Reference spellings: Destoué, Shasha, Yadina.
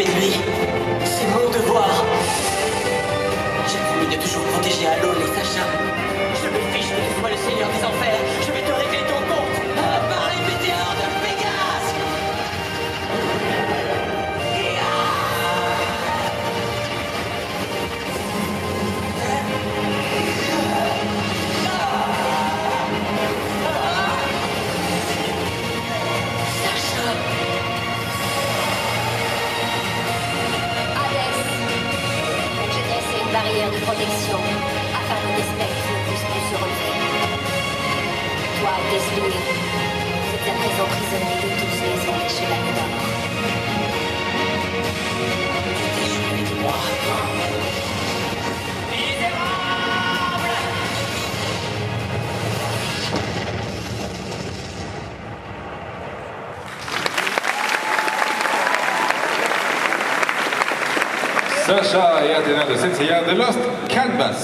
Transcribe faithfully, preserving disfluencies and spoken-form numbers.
m'occuper de lui. C'est mon devoir. J'ai promis de toujours protéger Alon et Shasha. Je me fiche que tu sois le seigneur des enfers. Je vais te régler ton compte. À part les météores de Pégase. Barrière de protection afin que les spectres ne puissent plus se relever. Toi, Destoué, c'est à présent prisonnier de tous les évêques chevaliers d'or. Déjouez de moi. Shasha et Yadina de Cynthia de Lost Canvas.